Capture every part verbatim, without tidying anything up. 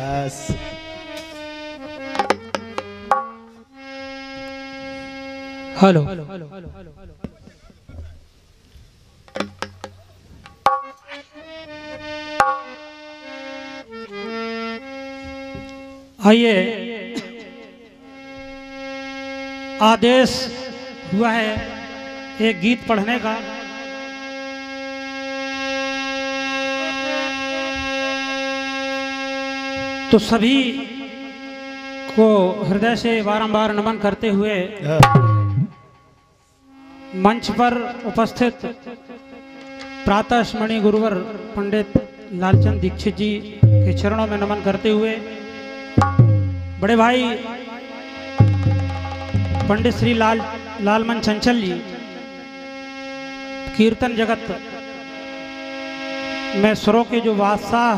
प्रकाश। Hello आइए, आदेश हुआ है एक गीत पढ़ने का। तो सभी को हृदय से बारंबार नमन करते हुए मंच पर उपस्थित प्रातः स्मरणीय गुरुवर पंडित लालचंद दीक्षित जी के चरणों में नमन करते हुए बड़े भाई पंडित श्री लाल लालमन चंचल जी कीर्तन जगत में स्वरों के जो बादशाह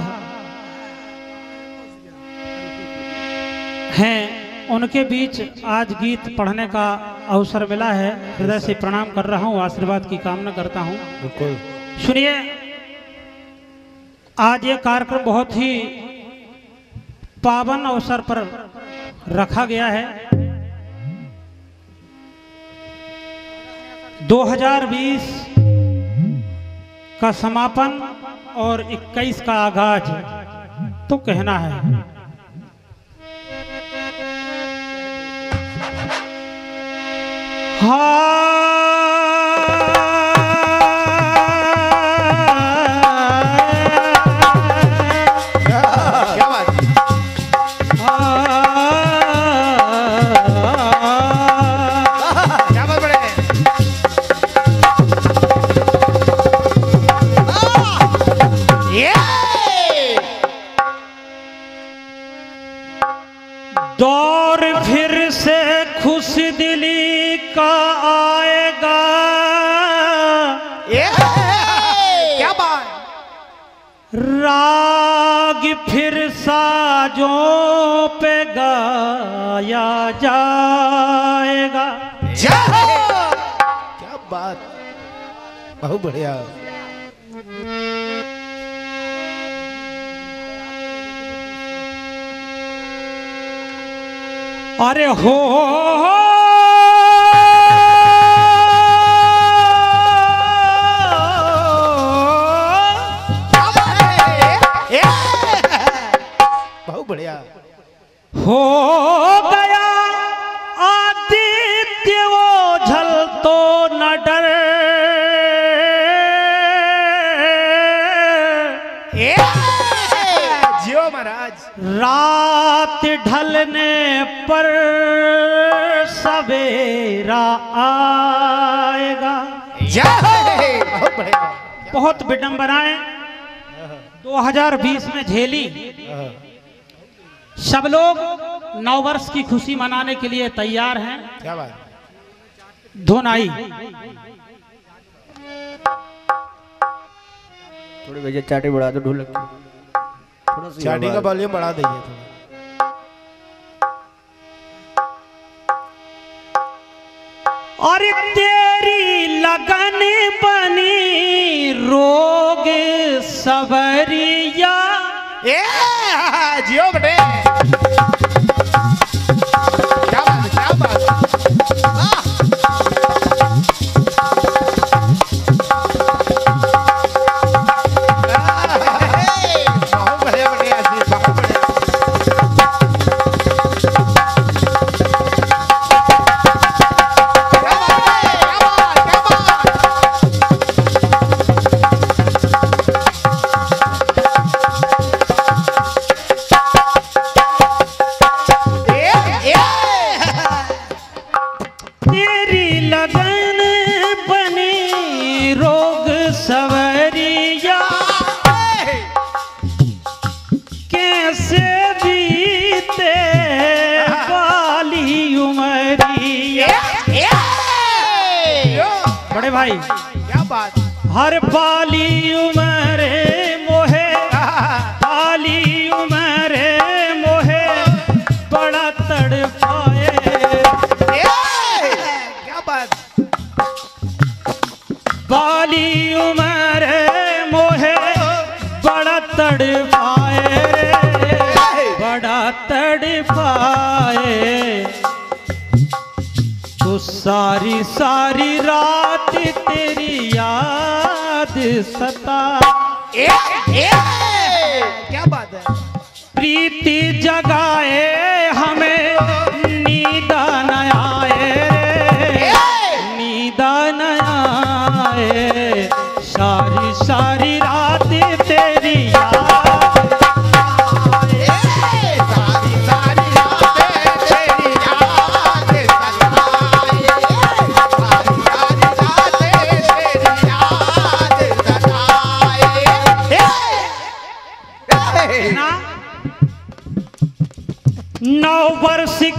हैं उनके बीच आज गीत पढ़ने का अवसर मिला है। हृदय से प्रणाम कर रहा हूँ, आशीर्वाद की कामना करता हूँ। बिल्कुल सुनिए, आज ये कार्यक्रम बहुत ही पावन अवसर पर रखा गया है। दो हज़ार बीस का समापन और इक्कीस का आगाज तो कहना है। हाँ राग फिर साजों पे गाया जाएगा। क्या बात, बहुत बढ़िया। अरे हो बढ़िया हो गया आदित्य ओझल तो न डरे। जियो महाराज। रात ढलने पर सवेरा आएगा। बहुत बढ़िया, बहुत विडंबनाएं दो हज़ार बीस में झेली। सब लोग नौ वर्ष की खुशी मनाने के लिए तैयार हैं। क्या बात। धुन आई, थोड़ी भैया चाटी बढ़ा दो, ढोलक थोड़ा सा चाटी का वॉल्यूम बढ़ा दीजिए थोड़ा। और तेरी लगन बनी रोग सबरिया। जियो बेटे, क्या बात, क्या बात। क्या बात। हर पाली उम्र मोहे, पाली उम्र मोहे बड़ा तड़पाए। क्या बात। पाली उम्र मोहे बड़ा तड़पाए। सारी रात तेरी याद सता। ए, ए, क्या बात है। प्रीति जगाए हमें नींद न आए, नींद न आए, सारी सारी रात तेरी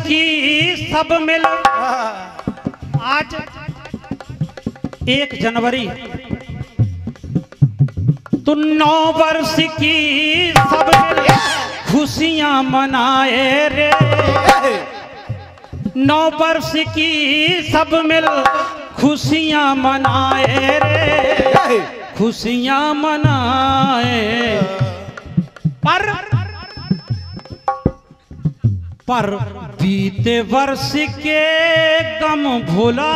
की सब मिल। आज एक जनवरी तो नौ वर्ष की सब मिल खुशियां मनाए रे, नौ वर्ष की सब मिल खुशियां मनाए रे, खुशियां मनाए। पर पर बीते वर्ष के गम भुला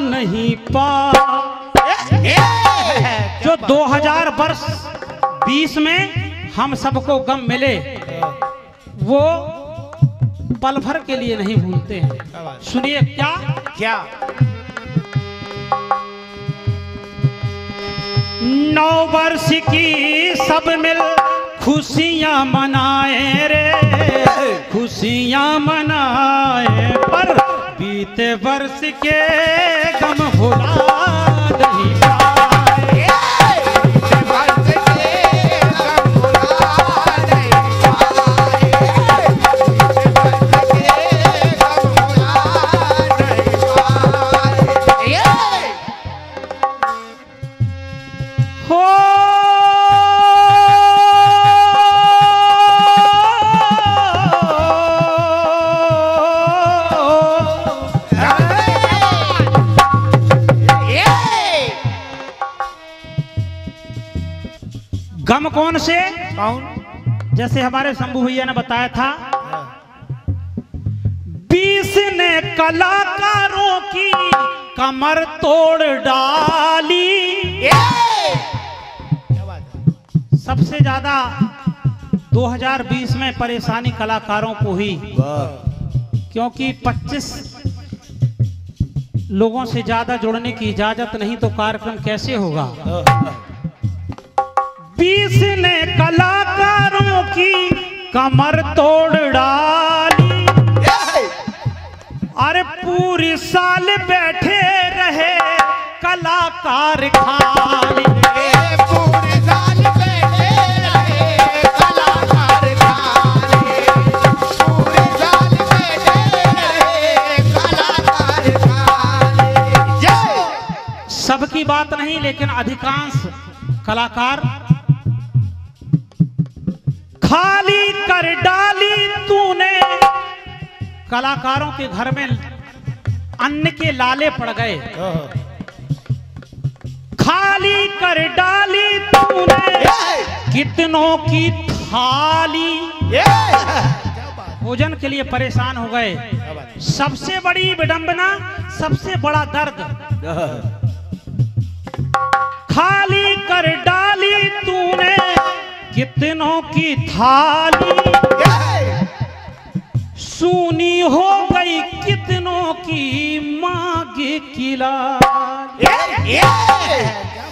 नहीं पा। जो दो हज़ार वर्ष बीस में हम सबको गम मिले वो पल भर के लिए नहीं भूलते हैं। सुनिए क्या क्या नौ वर्ष की सब मिल खुशियां मनाए रे, खुशियां मनाए। पर बीते वर्ष के गम भुला नहीं पाए, बीते वर्ष के गम भुला नहीं पाए, बीते वर्ष के गम भुला नहीं पाए। हो गम कौन से कौन, जैसे हमारे शंभू भैया ने बताया था, बीस ने कलाकारों की कमर तोड़ डाली। सबसे ज्यादा दो हज़ार बीस में परेशानी कलाकारों को हुई, क्योंकि पच्चीस लोगों से ज्यादा जुड़ने की इजाजत नहीं तो कार्यक्रम कैसे होगा। बीस ने कलाकारों की कमर तोड़ डाली। अरे पूरी साल बैठे रहे कलाकार खाली, पूरी साल बैठे रहे कलाकार खाली, पूरी साल बैठे रहे कलाकार खाली। सबकी बात नहीं लेकिन अधिकांश कलाकार खाली कर डाली तूने। कलाकारों के घर में अन्न के लाले पड़ गए। खाली कर डाली तूने कितनों की थाली, भोजन के लिए परेशान हो गए। सबसे बड़ी विडंबना, सबसे बड़ा दर्द, खाली कर डाली तूने कितनों की थाली, सुनी हो गई कितनों की मांग किला।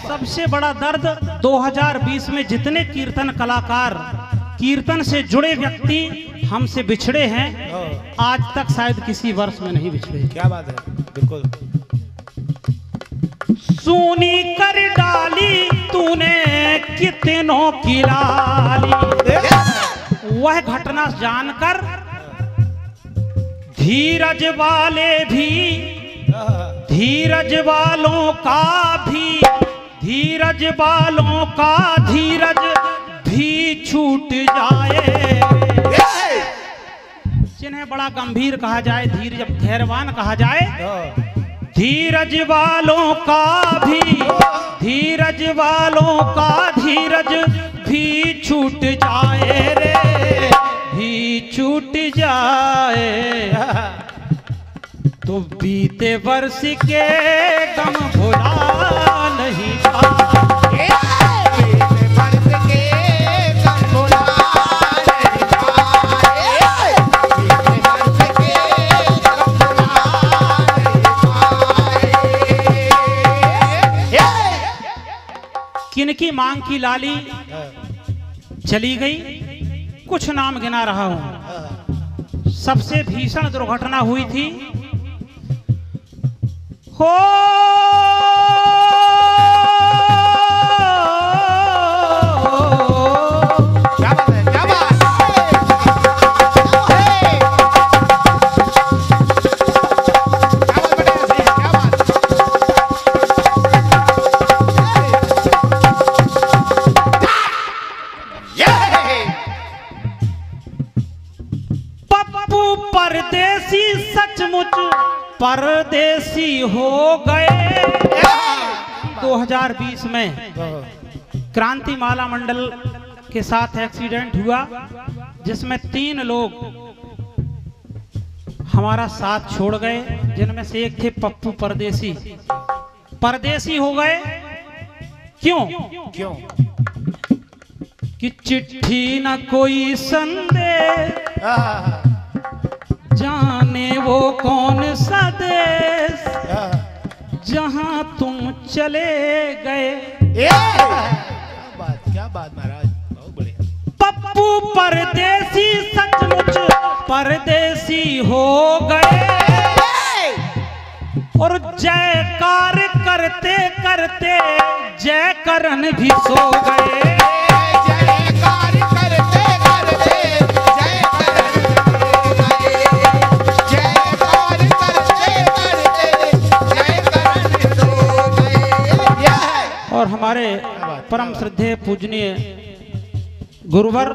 सबसे बड़ा दर्द दो हज़ार बीस में जितने कीर्तन कलाकार, कीर्तन से जुड़े व्यक्ति हमसे बिछड़े हैं, आज तक शायद किसी वर्ष में नहीं बिछड़े। क्या बात है, बिल्कुल। सुनी कर डाली तूने कितनों की लाली। वह घटना जानकर धीरज वाले भी, धीरज वालों का भी, धीरज वालों का धीरज भी छूट जाए। जिन्हें बड़ा गंभीर कहा जाए, धीरज धैर्यवान कहा जाए, धीरज वालों का भी, धीरज वालों का धीरज भी छूट जाए रे, भी छूट जाए। तो तो बीते वर्ष के गम भुला नहीं पाए। किनकी मांग की लाली चली गई, कुछ नाम गिना रहा हूं। सबसे भीषण दुर्घटना हुई थी हो परदेशी हो गए। दो हज़ार बीस में क्रांति माला मंडल के साथ एक्सीडेंट हुआ जिसमें तीन लोग हमारा साथ छोड़ गए, जिनमें से एक थे पप्पू परदेशी। परदेशी हो गए क्यों? क्यों कि चिट्ठी न कोई संदेश, जाने वो कौन सा देश जहां तुम चले गए। क्या बात, क्या बात महाराज, बहुत बढ़िया। पप्पू परदेशी सचमुच परदेशी हो गए और जयकार करते करते जयकरण भी सो गए। और हमारे परम श्रद्धेय पूजनीय गुरुवर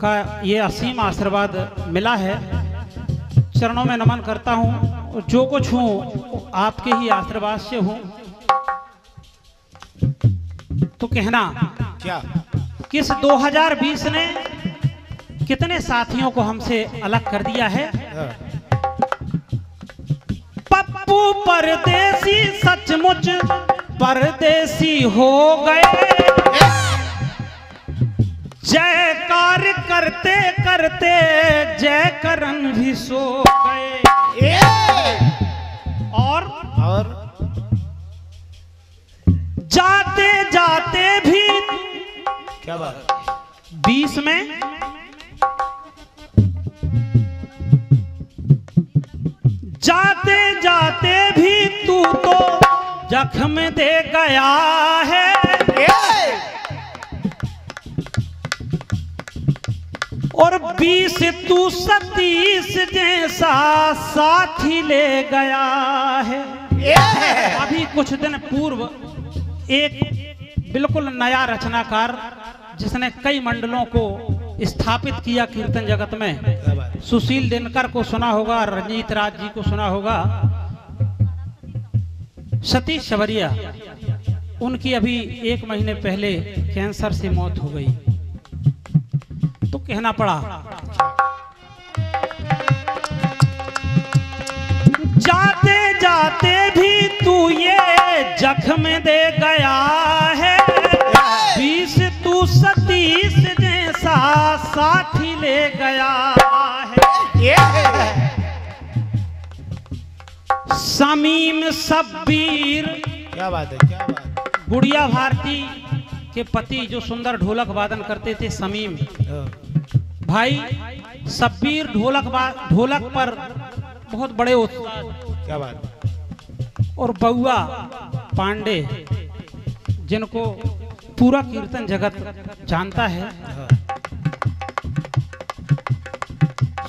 का ये असीम आशीर्वाद मिला है, चरणों में नमन करता हूँ। जो कुछ हूँ आपके ही आशीर्वाद से हूँ। तो कहना क्या किस दो हज़ार बीस ने कितने साथियों को हमसे अलग कर दिया है। पप्पू परदेशी सचमुच परदेशी हो गए, जयकार करते करते जयकरण भी सो गए। और और जाते जाते भी क्या बात बीस में जाते जाते भी तू तो जख्म दे गया है। और बीस तू सतीश जैसा साथी ले गया है। अभी कुछ दिन पूर्व एक बिल्कुल नया रचनाकार जिसने कई मंडलों को स्थापित किया कीर्तन जगत में, सुशील देनकर को सुना होगा, रंजीत राज जी को सुना होगा, सतीश सबरिया, उनकी अभी एक महीने पहले कैंसर से मौत हो गई। तो कहना पड़ा जाते जाते भी तू ये जख्म दे गया है, बीस तू सतीश जैसा साथी ले गया है। समीम सबीर, क्या बात है, क्या बात। गुड़िया भारती के पति जो सुंदर ढोलक वादन करते थे समीम भाई सबीर, ढोलक ढोलक पर बहुत बड़े उत्साह, क्या बात। और बउआ पांडे जिनको पूरा कीर्तन जगत जानता है।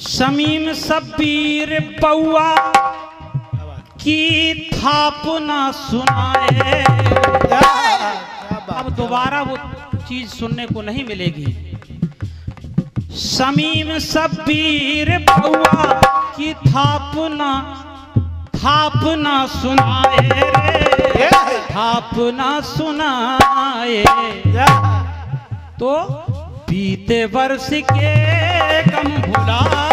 समीम सबीर बउआ की थाप ना सुनाए। अब दोबारा वो चीज सुनने को नहीं मिलेगी। समीम सबीर बउआ की थाप ना थाप ना सुनाए रे, थाप ना सुनाए तो बीते वर्ष के गम भुला।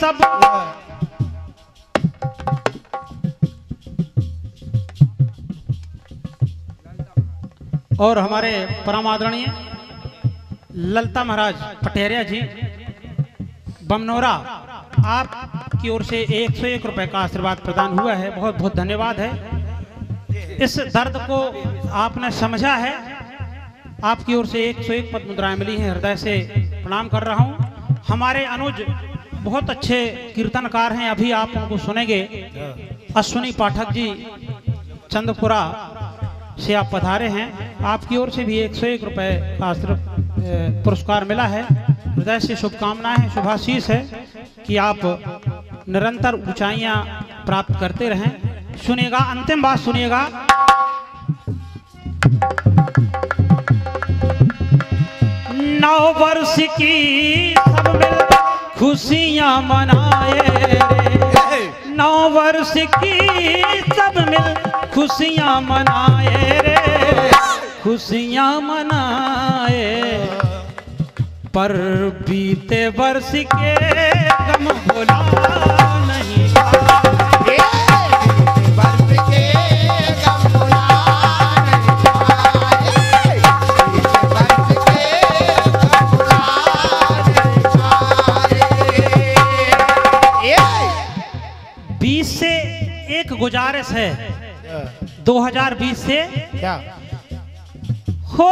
सब और हमारे परम आदरणीय ललता महाराज पटेरिया जी बमनोरा, आप की ओर से एक सौ एक रुपए का आशीर्वाद प्रदान हुआ है। बहुत बहुत धन्यवाद है। इस दर्द को आपने समझा है, आपकी ओर से एक सौ एक पद मुद्राएं मिली हैं। हृदय से प्रणाम कर रहा हूं। हमारे अनुज बहुत अच्छे कीर्तनकार हैं, अभी आप उनको सुनेंगे। अश्वनी पाठक जी चंदपुरा से आप पधारे हैं, आपकी ओर से भी एक सौ एक रुपये का पुरस्कार मिला है। हृदय से शुभकामनाएं, शुभाशीष है कि आप निरंतर ऊंचाइयां प्राप्त करते रहें। सुनिएगा, अंतिम बात सुनिएगा। नौ वर्ष की सब मिलकर खुशियां मनाए रे, नौ वर्ष की सब मिल खुशियां मनाए रे, खुशियां मनाए, पर बीते वर्ष के गम भुला नहीं पाए। गुजारिश है दो हज़ार बीस से क्या हो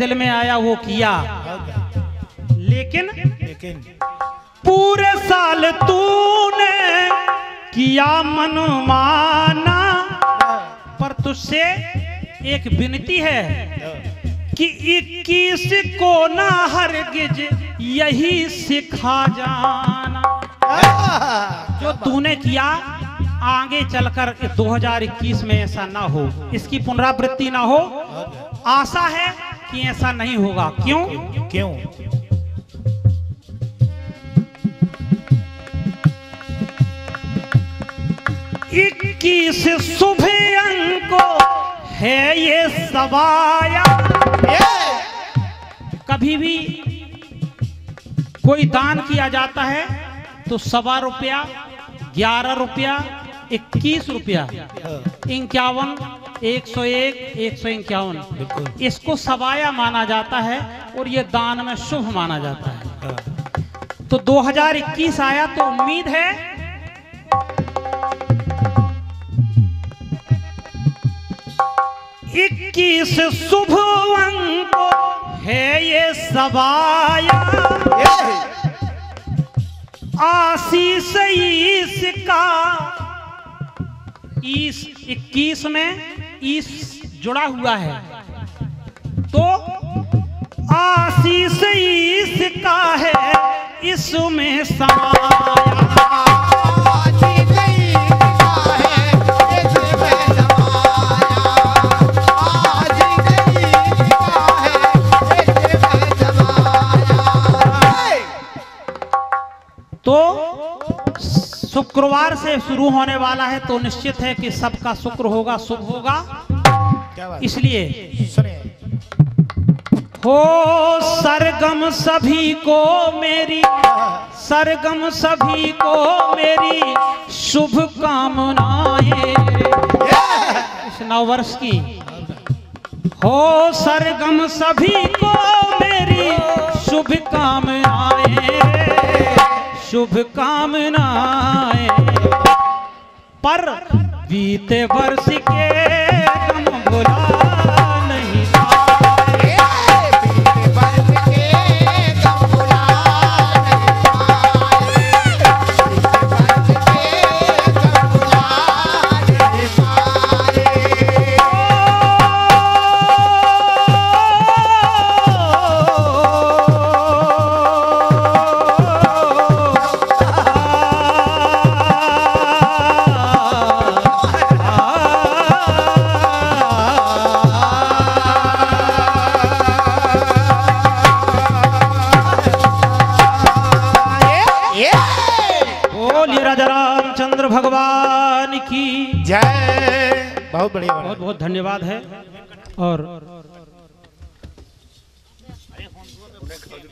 दिल में आया वो किया, लेकिन लेकिन पूरे साल तूने किया मन माना। पर तुझसे एक विनती है कि इक्कीस को ना हरगिज यही सिखा जाना। जो तूने किया आगे चलकर दो हज़ार इक्कीस में ऐसा ना हो, इसकी पुनरावृत्ति ना हो। आशा है कि ऐसा नहीं होगा। क्यों क्यों इक्कीस सुबह अंको है ये सवाया। कभी भी कोई दान किया जाता है तो सवा रुपया, ग्यारह रुपया, इक्कीस रुपया, इक्यावन, एक सौ एक, एक सौ इक्यावन, इसको सवाया माना जाता है और ये दान में शुभ माना जाता है। तो दो हज़ार इक्कीस आया तो उम्मीद है इक्कीस शुभ अंको है ये सवाया। आशीष ईश का ईश इक्कीस में इस जुड़ा हुआ है, तो आशीष इसका है इसमें समाया। शुक्रवार से शुरू होने वाला है तो निश्चित है कि सबका शुक्र होगा, शुभ होगा। इसलिए हो सरगम सभी को मेरी, सरगम सभी को मेरी शुभकामनाएं इस नववर्ष की। हो सरगम सभी को मेरी शुभकामनाएं, शुभकामनाएं, पर बीते वर्ष के गम भुला नहीं पाए, बीते वर्ष के गम भुला नहीं पाए, बीते वर्ष के गम भुला नहीं पाए। रामचंद्र भगवान की जय। बहुत बढ़िया, बहुत बहुत धन्यवाद है। और